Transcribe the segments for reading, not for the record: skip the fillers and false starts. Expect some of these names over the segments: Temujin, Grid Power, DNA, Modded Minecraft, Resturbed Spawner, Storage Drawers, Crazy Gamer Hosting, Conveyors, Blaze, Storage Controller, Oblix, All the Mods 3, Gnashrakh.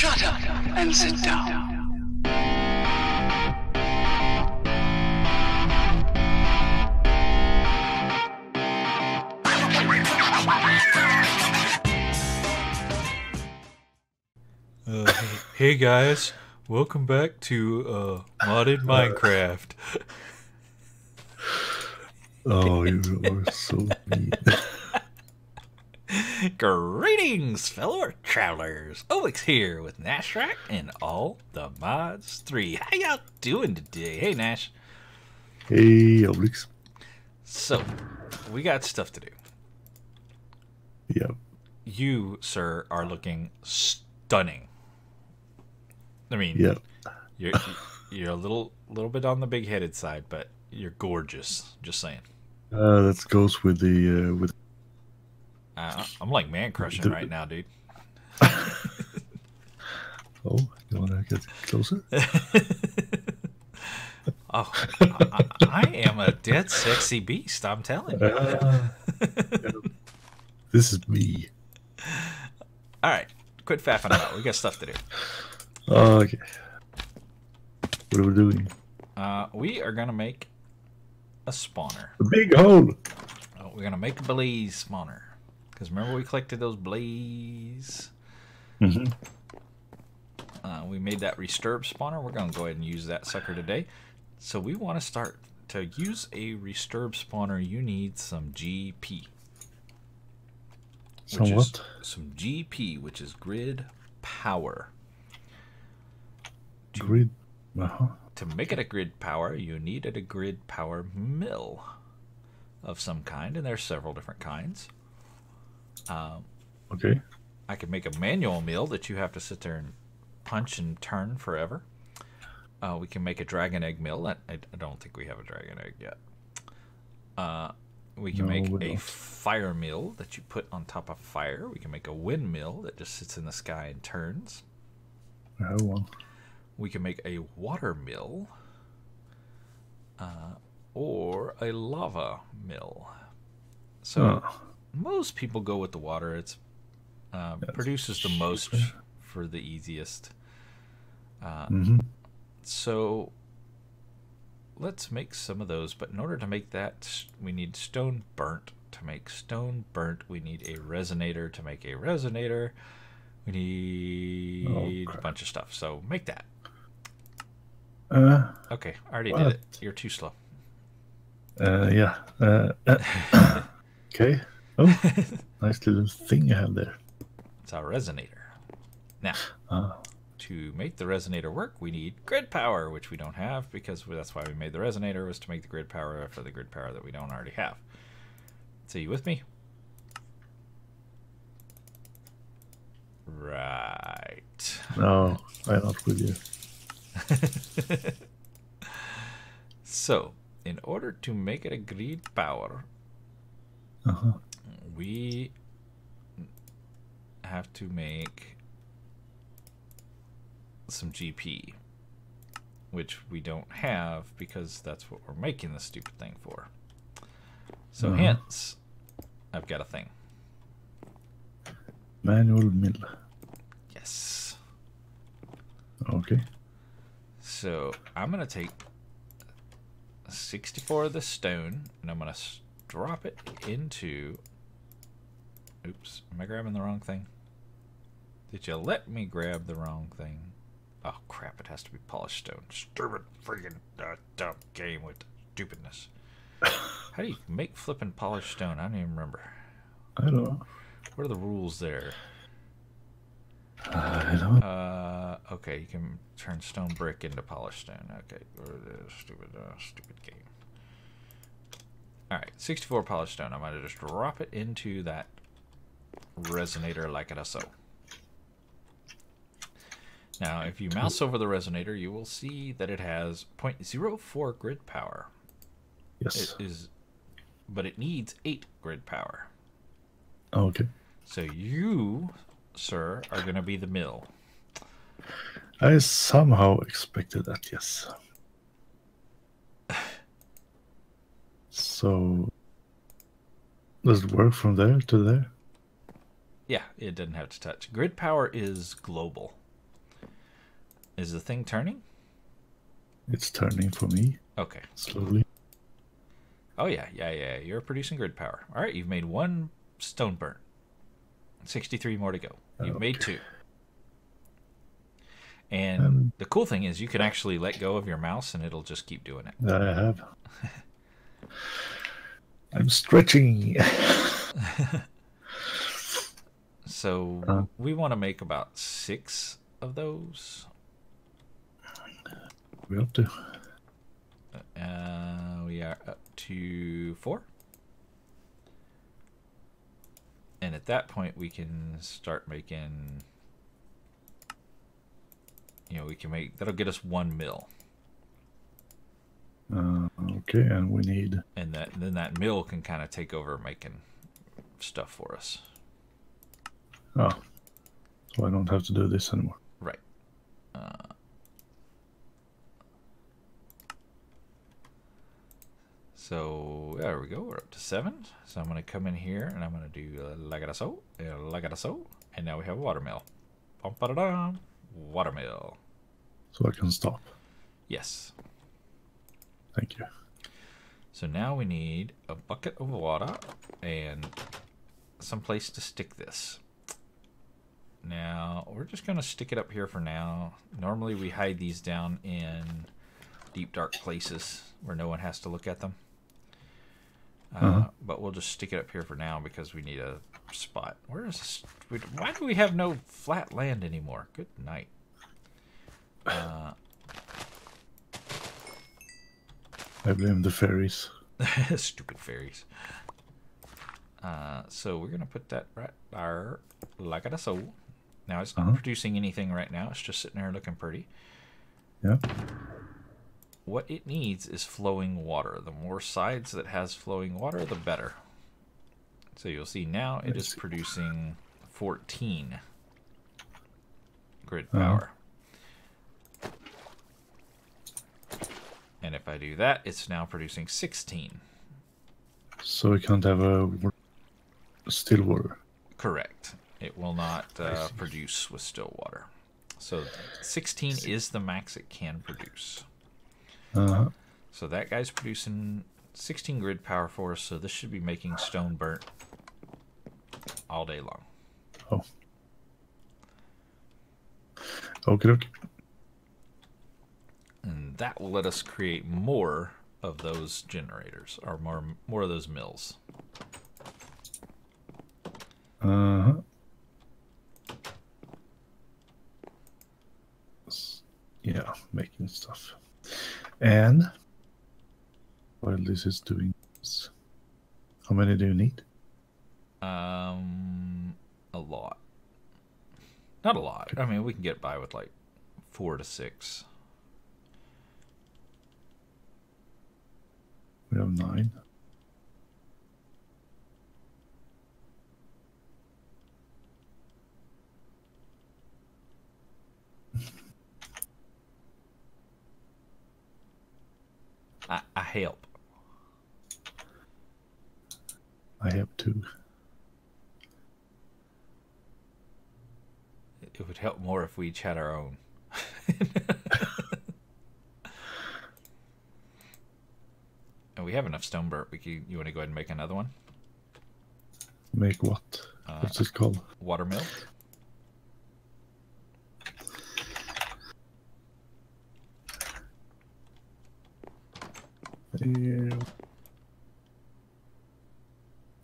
Shut up and sit down. Hey guys, welcome back to Modded Minecraft. Oh, you are so mean. Greetings, fellow travelers. Oblix here with Gnashrakh and All the Mods 3. How y'all doing today? Hey, Nash. Hey, Oblix. So, we got stuff to do. Yep. You, sir, are looking stunning. I mean, yep. you're a little bit on the big-headed side, but you're gorgeous. Just saying. That goes with the with. I'm like man crushing right now, dude. Oh, you want to get closer? Oh, I am a dead sexy beast. I'm telling you. This is me. All right, quit faffing about. We got stuff to do. Okay. What are we doing? We are gonna make a spawner. A big hole. Oh, we're gonna make a Blaze spawner. Cause remember we collected those Blaze. Mm-hmm. We made that Resturbed Spawner. We're gonna go ahead and use that sucker today. So we want to start to use a Resturbed Spawner. You need some GP. Some what? Some GP, which is Grid Power. Grid. Uh-huh. To make it a grid power, you needed a grid power mill of some kind, and there's several different kinds. Okay. I could make a manual mill that you have to sit there and punch and turn forever. We can make a dragon egg mill. I don't think we have a dragon egg yet. We can make a fire mill that you put on top of fire. We can make a windmill that just sits in the sky and turns. I have one. We can make a water mill or a lava mill. So most people go with the water. It produces the most for the easiest. So let's make some of those. But in order to make that, we need stone burnt. To make stone burnt, we need a resonator. To make a resonator, we need a bunch of stuff. So make that. Okay, I already did it. You're too slow. Yeah. Okay. Oh, nice little thing I have there. It's our resonator. Now, to make the resonator work, we need grid power, which we don't have because that's why we made the resonator, was to make the grid power for the grid power that we don't already have. So you with me? Right. No, I'm not with you. So, in order to make it a grid power, we have to make some GP, which we don't have because that's what we're making this stupid thing for. So, hence, I've got a thing. Manual mill. Yes. Okay. So I'm going to take 64 of the stone, and I'm going to drop it into... Oops, am I grabbing the wrong thing? Did you let me grab the wrong thing? Oh, crap, it has to be polished stone. Stupid freaking dumb game with stupidness. How do you make flipping polished stone? I don't even remember. I don't know. What are the rules there? I don't. Okay, you can turn stone brick into polished stone. Okay, stupid game. All right, 64 polished stone. I'm gonna just drop it into that resonator like it is so. Now, if you mouse over the resonator, you will see that it has 0.04 grid power. Yes. It is, but it needs 8 grid power. Oh, okay. So you, sir, are going to be the mill. I somehow expected that, yes. So, does it work from there to there? Yeah, it doesn't have to touch. Grid power is global. Is the thing turning? It's turning for me. Okay. Slowly. Oh, yeah, yeah, yeah. You're producing grid power. All right, you've made one stone burn. 63 more to go. You've made two. And the cool thing is you can actually let go of your mouse and it'll just keep doing it. That I have. I'm stretching. So we want to make about 6 of those. We have to. We are up to 4. And at that point, we can start making, you know, we can make, that'll get us 1 mill. Okay, and we need. And that, then that mill can kind of take over making stuff for us. Oh, so I don't have to do this anymore. Right. So there we go, we're up to 7. So I'm gonna come in here and I'm gonna do lagaraso, and now we have a watermill. Watermill. So I can stop. Yes. Thank you. So now we need a bucket of water and some place to stick this. Now we're just gonna stick it up here for now. Normally we hide these down in deep dark places where no one has to look at them. But we'll just stick it up here for now because we need a spot. Where is this? Why do we have no flat land anymore? Good night. I blame the fairies. Stupid fairies. So we're going to put that right there. Like I said. Now it's not producing anything right now. It's just sitting there looking pretty. Yeah. What it needs is flowing water. The more sides that has flowing water, the better. So you'll see now it is producing 14 grid power. And if I do that, it's now producing 16. So we can't have a still water. Correct. It will not produce with still water. So 16 is the max it can produce. So that guy's producing 16 grid power for us, so this should be making stone burnt all day long. Oh. Okay, okay. And that will let us create more of those generators, or more of those mills. Yeah, making stuff. And while this is doing this, how many do you need? A lot. Not a lot. I mean, we can get by with like 4 to 6. We have 9. I help. I help too. It would help more if we each had our own. And we have enough stone burnt. We can. You want to go ahead and make another one? Make what? What's it called? Watermill.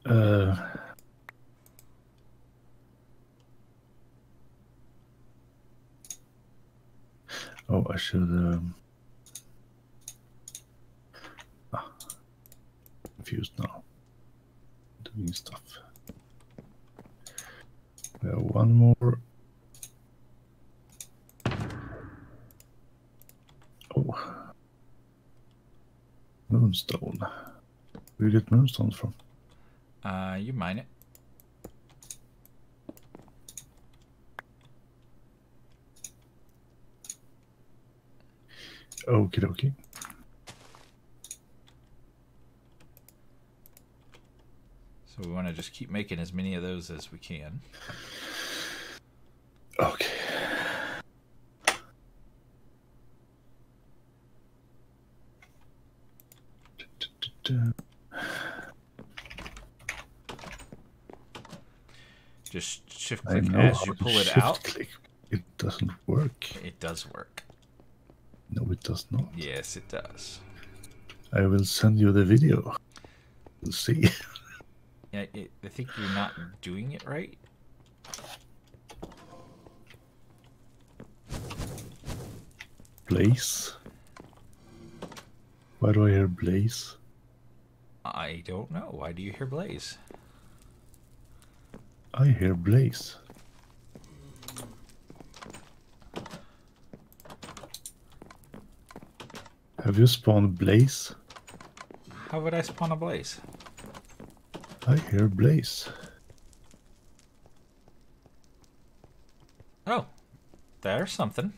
Oh, I should confused now. Doing stuff. We have one more. Moonstone. Where do you get moonstone from? You mine it. Okie dokie. So we want to just keep making as many of those as we can. Okay. Just shift click as you pull it out. Click. It doesn't work. It does work. No, it does not. Yes, it does. I will send you the video. We'll see. Yeah, I think you're not doing it right. Blaze? Why do I hear Blaze? I don't know. Why do you hear Blaze? I hear Blaze. Have you spawned Blaze? How would I spawn a Blaze? I hear Blaze. Oh, there's something.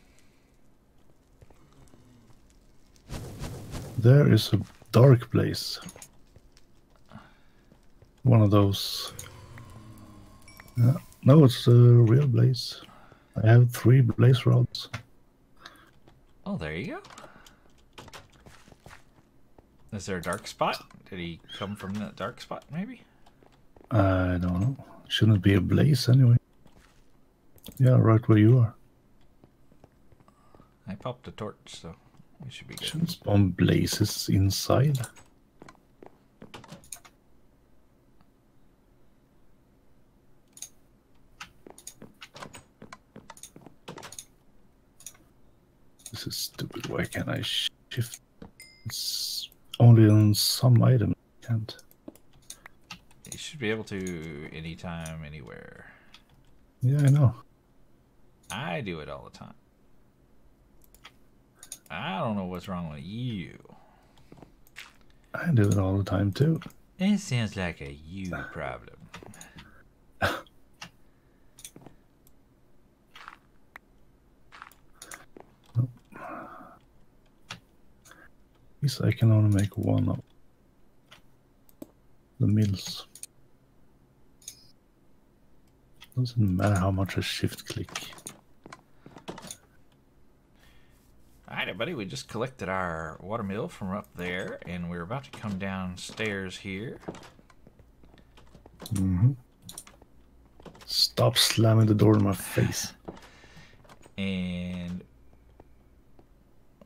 There is a dark Blaze. One of those. No, it's a real Blaze. I have 3 Blaze rods. Oh, there you go. Is there a dark spot? Did he come from that dark spot, maybe? I don't know. Shouldn't be a Blaze, anyway. Yeah, right where you are. I popped a torch, so we should be good. Shouldn't spawn Blazes inside. This is stupid. Why can't I shift? It's only on some item. Can't. You should be able to anytime, anywhere. Yeah, I know. I do it all the time. I don't know what's wrong with you. I do it all the time too. It sounds like a you problem. At least I can only make one of the mills. Doesn't matter how much I shift click. Alright everybody, we just collected our water mill from up there and we're about to come downstairs here. Mm-hmm. Stop slamming the door in my face. And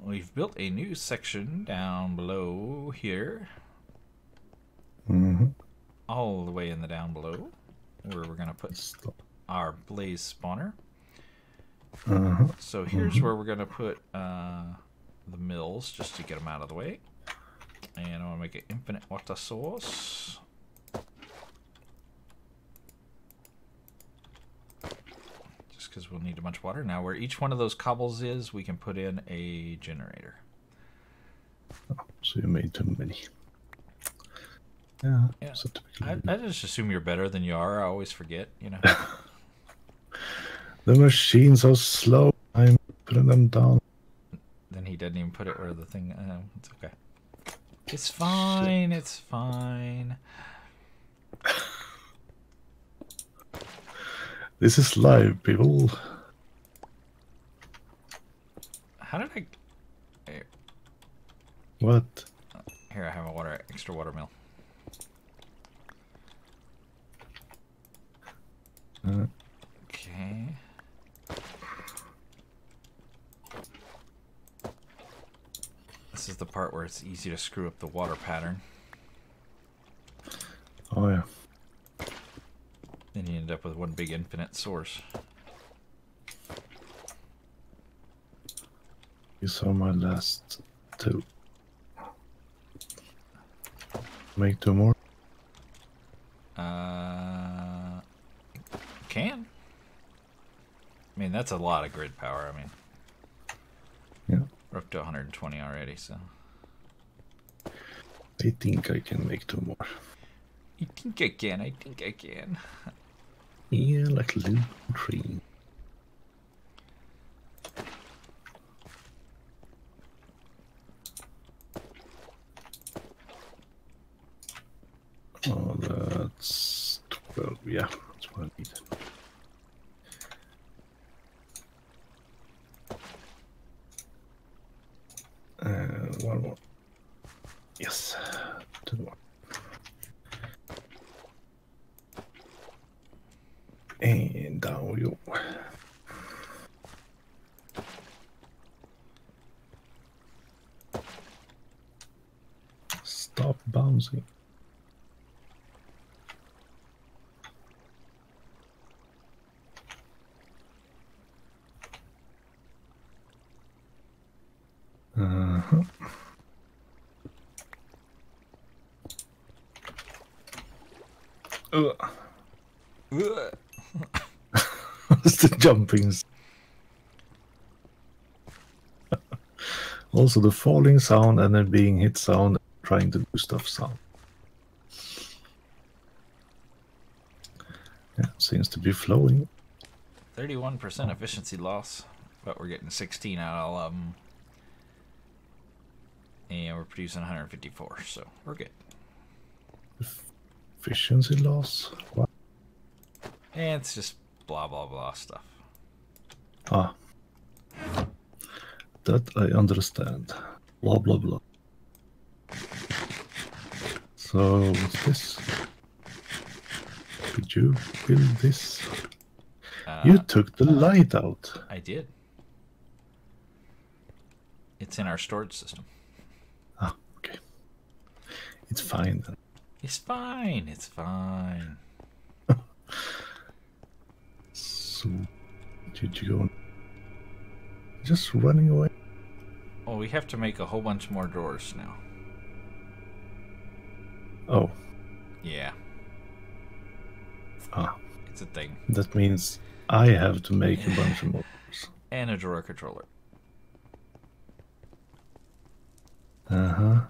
we've built a new section down below here. Mm-hmm. All the way in the down below where we're going to put our Blaze spawner. Uh-huh. So here's where we're going to put the mills, just to get them out of the way. And I'm going to make an infinite water source. Just because we'll need a bunch of water. Now where each one of those cobbles is, we can put in a generator. Oh, so you made too many. Yeah. Yeah. So I just assume you're better than you are. I always forget, you know. The machines are slow. I'm putting them down. Then he didn't even put it where the thing... it's okay. It's fine. Shit. It's fine. This is live, people. How did I... Here. What? Here, I have a extra water mill. Okay. This is the part where it's easy to screw up the water pattern. Oh yeah. Then you end up with one big infinite source. You saw my last 2. Make 2 more? Can. I mean, that's a lot of grid power, I mean. We're up to 120 already, so. I think I can make 2 more. I think I can, Yeah, like a little tree. Oh, that's 12, yeah, that's what I need. One more. Yes. 2. Stop bouncing. Uh-huh. Ugh. Ugh. That's the jumpings. Also the falling sound and then being hit sound, trying to do stuff sound. Yeah, seems to be flowing. 31% efficiency loss, but we're getting 16 out of all of them. And we're producing 154, so we're good. Efficiency loss? What? And it's just blah, blah, blah stuff. Ah. That I understand. Blah, blah, blah. So, what's this? Could you build this? You took the light out. I did. It's in our storage system. Ah, okay. It's fine then. It's fine. It's fine. So, did you go? Just running away. Well, we have to make a whole bunch more drawers now. Oh. Yeah. Ah. It's a thing. That means I have to make a bunch of more drawers. And a drawer controller. Uh-huh.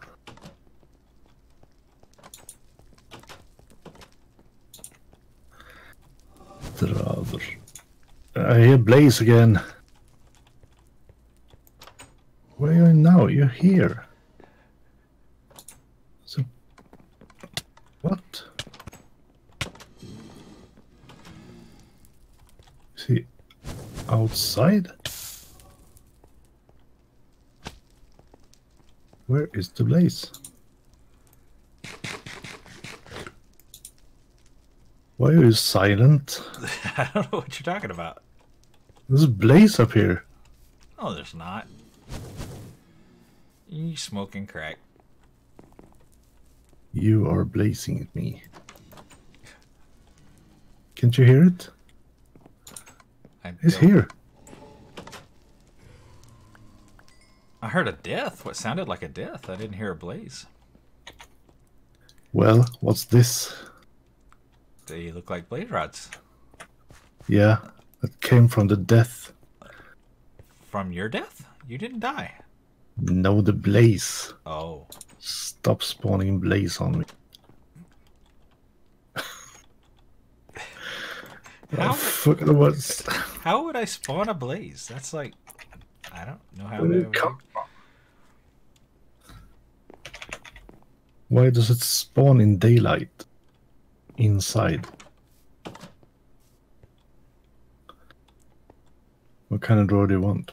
Drawer. I hear Blaze again. Where are you now? You're here. So, what? See, outside? Where is the Blaze? Why are you silent? I don't know what you're talking about. There's a Blaze up here. No, there's not. You smoking crack. You are blazing at me. Can't you hear it? It's here. I heard a death. What sounded like a death. I didn't hear a blaze. Well, what's this? They look like blade rods. Yeah, that came from the death. From your death? You didn't die. No, the blaze. Oh. Stop spawning blaze on me. How would I spawn a blaze? That's like... I don't know how it would come from. Why does it spawn in daylight? Inside. What kind of drawer do you want?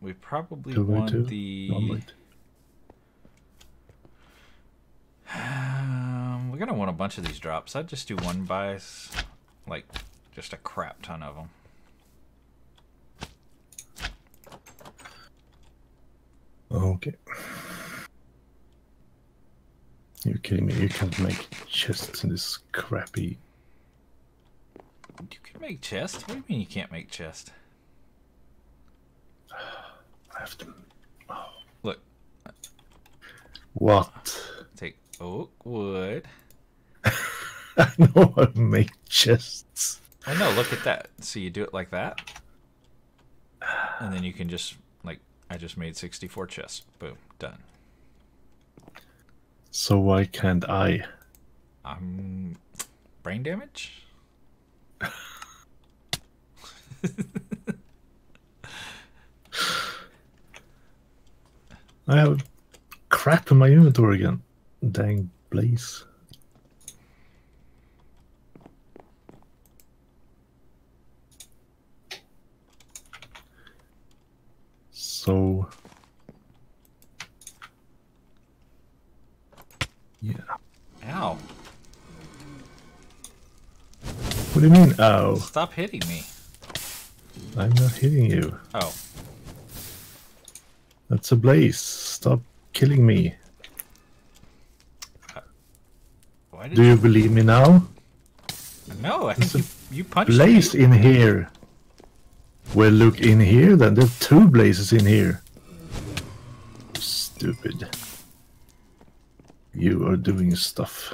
We probably want the... we're going to want a bunch of these drops. I'd just do one by, like, just a crap ton of them. Okay. You're kidding me. You can't make chests in this crappy... You can make chests? What do you mean you can't make chests? I have to... Oh. Look. What? Take oak wood. I know how to make chests. I know, look at that. So you do it like that. And then you can just, like, I just made 64 chests. Boom, done. So why can't I? Brain damage? I have crap in my inventory again. Dang Blaze. So... Yeah. Ow. What do you mean, ow? Stop hitting me. I'm not hitting you. Oh. That's a blaze. Stop killing me. Do you believe me now? No, I think you punched Blaze me. In here. Well, look in here then. There are two Blazes in here. Stupid. You are doing stuff.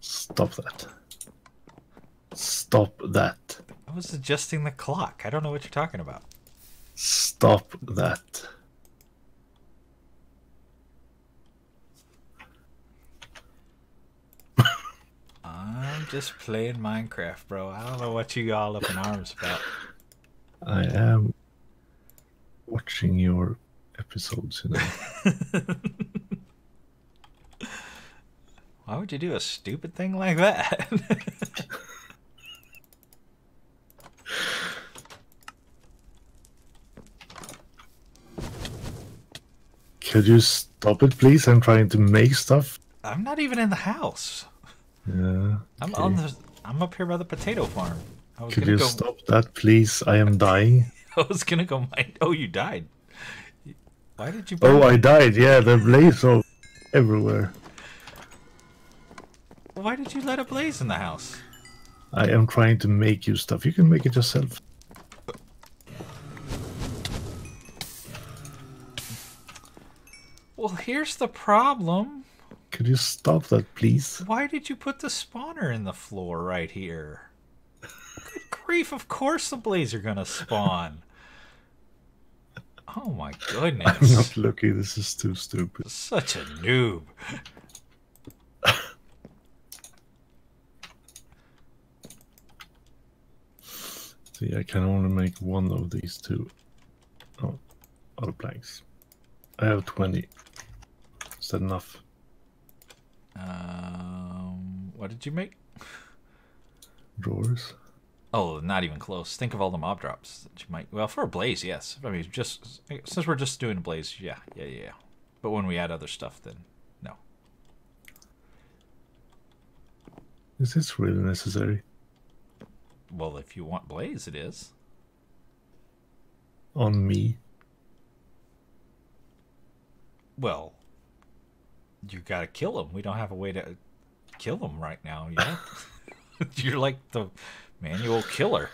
Stop that. Stop that. I was adjusting the clock. I don't know what you're talking about. Stop that. I'm just playing Minecraft, bro. I don't know what you all up in arms about. I am watching your episodes, you know. Why would you do a stupid thing like that? Could you stop it, please? I'm trying to make stuff. I'm not even in the house. Yeah. Okay. I'm up here by the potato farm. Could you stop that, please? I am dying. I was gonna go mine. Oh, you died. Why did you? Oh, I died. Yeah, the blaze all everywhere. Why did you let a blaze in the house? I am trying to make you stuff. You can make it yourself. Well, here's the problem. Could you stop that, please? Why did you put the spawner in the floor right here? Good grief, of course the blaze are gonna spawn. Oh my goodness. I'm not lucky, this is too stupid. Such a noob. See, I can only make one of these two. Oh, other planks. I have 20. Is that enough? What did you make? Drawers. Oh, not even close. Think of all the mob drops that you might. Well, for a blaze, yes. I mean, just since we're just doing a blaze, yeah. But when we add other stuff, then no. Is this really necessary? Well, if you want blaze, it is. On me. Well, you gotta kill them. We don't have a way to kill them right now. Yeah, you're like the manual killer.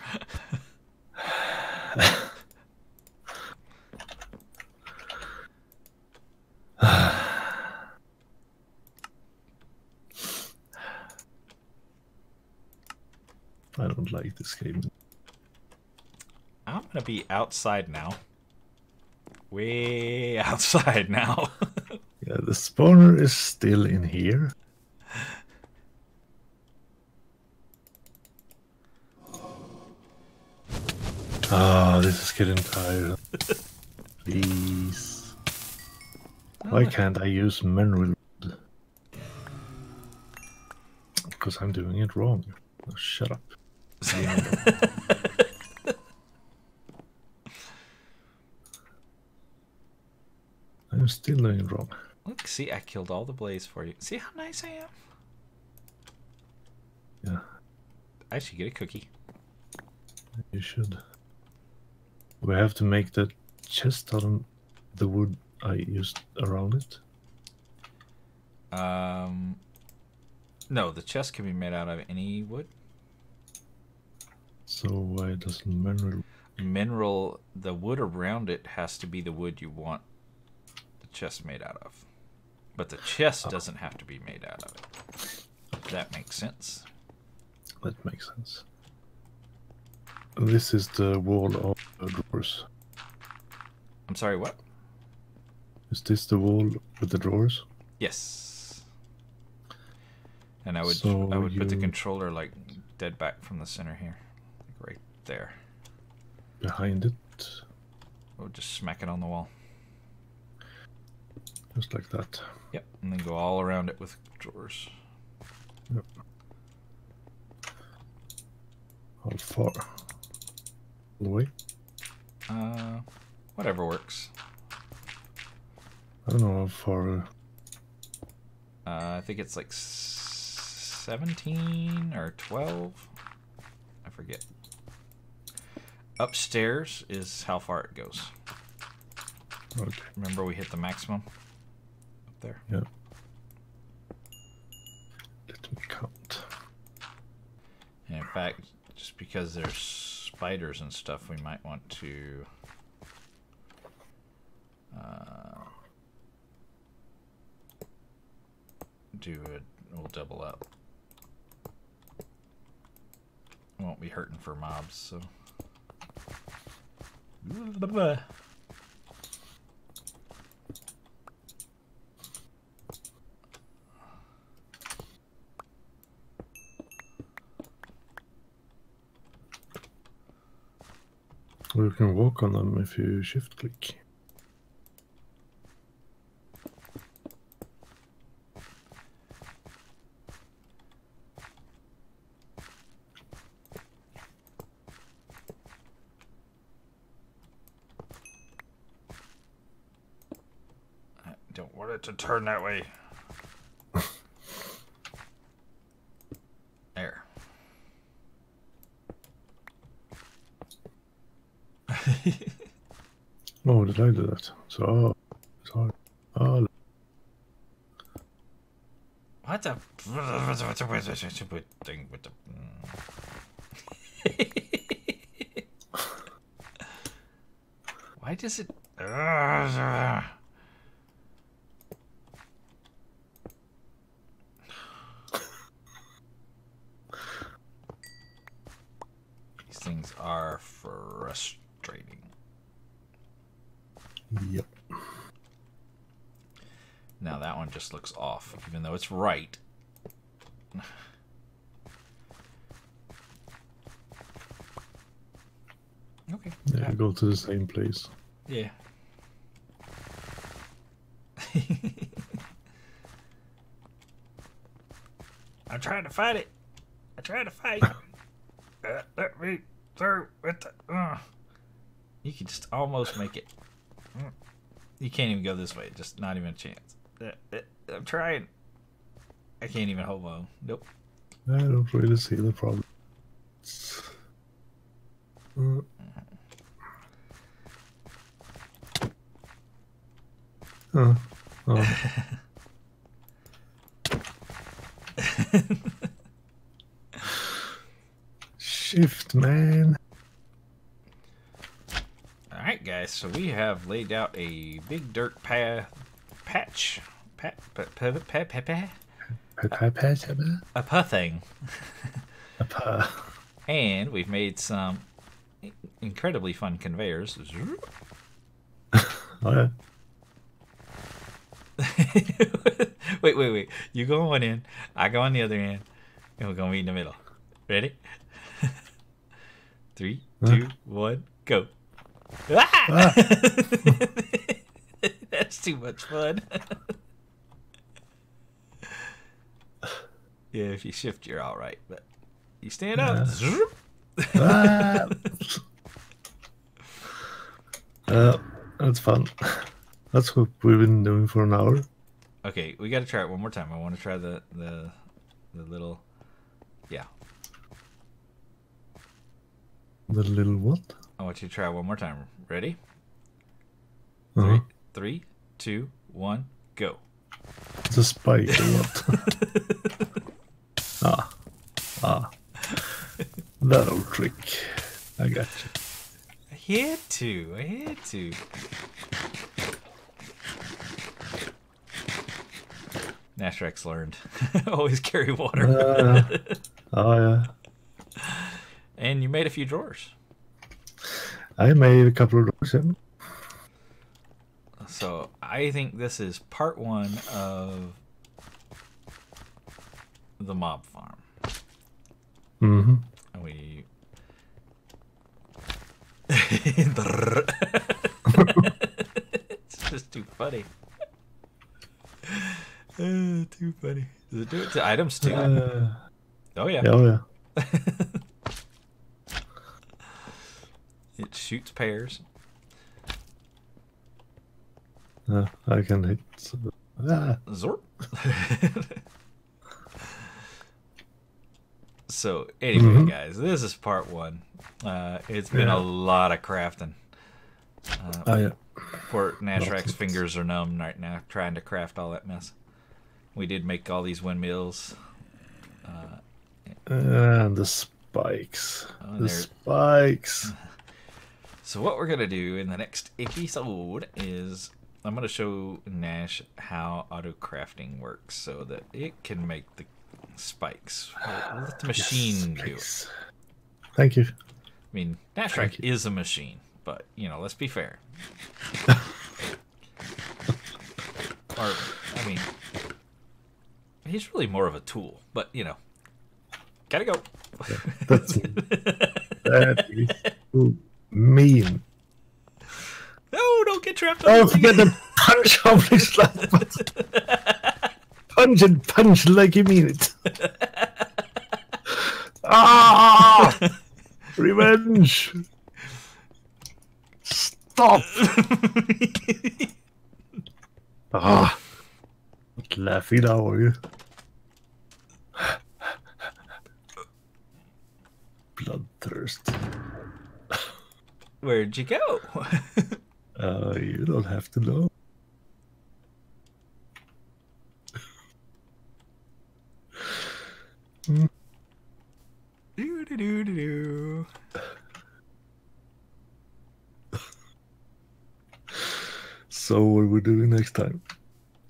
I don't like this game. I'm gonna be outside now. Way outside now. Yeah, the spawner is still in here. Ah, oh, this is getting tired. Please. Why can't I use mineral? Because I'm doing it wrong. Oh, shut up. I'm still doing it wrong. Look, see, I killed all the blaze for you. See how nice I am? Yeah. I should get a cookie. You should. We have to make that chest out of the wood I used around it. No, the chest can be made out of any wood. So why doesn't mineral... Mineral, the wood around it has to be the wood you want the chest made out of. But the chest doesn't have to be made out of it. If that makes sense. That makes sense. This is the wall of the drawers. I'm sorry, what? Is this the wall with the drawers? Yes. And I would put the controller like dead back from the center here. Like right there. Behind it. Or just smack it on the wall. Just like that. Yep, and then go all around it with drawers. Yep. How far? The way? Whatever works. I don't know how far. I think it's like 17 or 12. I forget. Upstairs is how far it goes. Okay. Remember we hit the maximum? there. Yeah. Let me count. And in fact, just because there's spiders and stuff, we might want to do it. We'll double up. Won't be hurting for mobs, so. Blah, blah, blah. You can walk on them if you shift click. I don't want it to turn that way. Oh, did I do that? So, sorry. Oh. What the? Thing with the? Why does it? These things are frustrating. Yep. Now that one just looks off, even though it's right. Okay. Yeah, yeah. Go to the same place. Yeah. I'm trying to fight it. I try to fight. Let me through with the. You can just almost make it. You can't even go this way. Just not even a chance. I'm trying. I can't even hold on. Nope. I don't really see the problem. Shift, man. Alright guys, so we have laid out a big dirt patch. A puh thing. A puh. And we've made some incredibly fun conveyors. Oh, yeah. Wait. You go on one end, I go on the other end, and we're going to be in the middle. Ready? 3, 2, 1, go. Ah! That's too much fun. Yeah, if you shift, you're all right, but you stand up. Ah. That's fun. That's what we've been doing for an hour. Okay, we got to try it one more time. I want to try the little, yeah. The little what? I want you to try one more time. Ready? 3, 2, 1, go. It's a spike. That old trick. I got you. I had to. Gnashrakh's learned. Always carry water. Yeah. And you made a few drawers. I made a couple of drawers. Yeah. So I think this is part one of the mob farm. Mm-hmm. And we. It's just too funny. Too funny. Does it do it to items too? Oh yeah. Oh yeah. It shoots pears. I can hit. Zorp. So anyway, guys, this is part one. It's been a lot of crafting. Oh yeah. Poor Gnashrakh's fingers are numb right now, trying to craft all that mess. We did make all these windmills. And the spikes. Oh, the spikes. So what we're going to do in the next episode is I'm going to show Gnash how auto-crafting works so that it can make the spikes. We'll let the machine do it. Thank you. I mean, Gnashrakh is a machine, but, you know, let's be fair. Or, I mean, he's really more of a tool, but, you know, gotta go. That is mean. No, don't get trapped. Oh, forget the punch of this last button. Punch and punch like you mean it. Ah! Revenge! Stop! Ah! What laughing now, are you? Bloodthirst. Where'd you go? You don't have to know. Do-do-do-do-do. So what are we doing next time?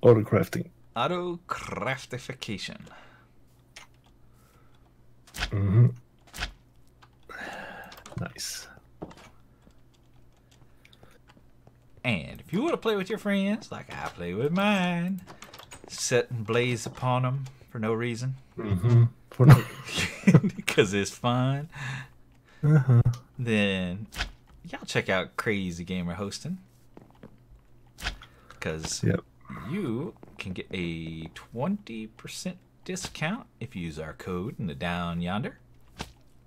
Auto crafting. Auto craftification. Mm-hmm. Nice. And if you want to play with your friends, like I play with mine, setting Blaze upon them for no reason. Mm-hmm. For no reason. Because it's fun. Uh-huh. Then y'all check out Crazy Gamer Hosting. Because you can get a 20% discount if you use our code in the down yonder.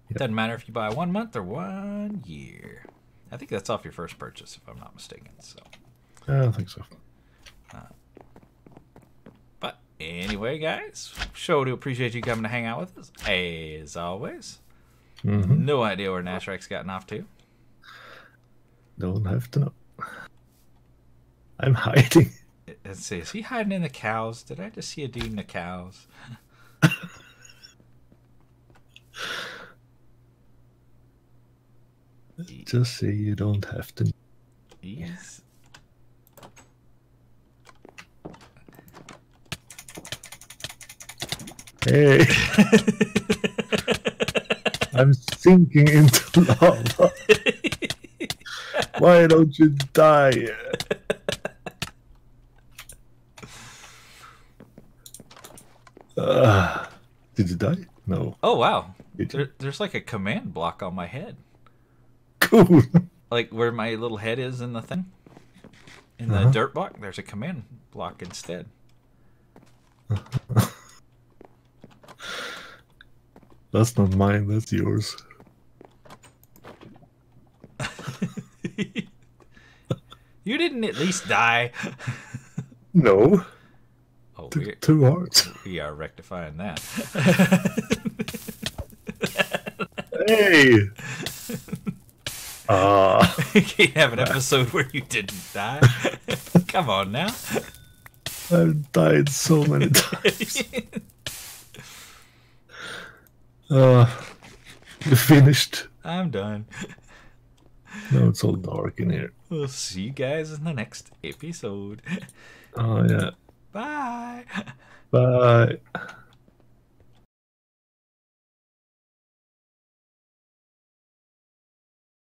It doesn't matter if you buy 1 month or 1 year. I think that's off your first purchase, if I'm not mistaken. So I don't think so. But anyway, guys, sure do appreciate you coming to hang out with us, as always. Mm-hmm. No idea where Gnashrakh's gotten off to. Don't have to know. I'm hiding. Let's see, is he hiding in the cows? Did I just see a dude in the cows? Just say you don't have to. Yes. Hey. I'm sinking into lava. Why don't you die? Did you die? No. Oh, wow. There's like a command block on my head. Cool. Like where my little head is in the thing, in the dirt block, there's a command block instead. That's not mine, that's yours. You didn't at least die. No. Oh, two hearts. We are rectifying that. Hey. You can't have an episode where you didn't die. Come on now. I've died so many times. You finished? I'm done. Now it's all dark in here. We'll see you guys in the next episode. Oh, yeah. Bye. Bye.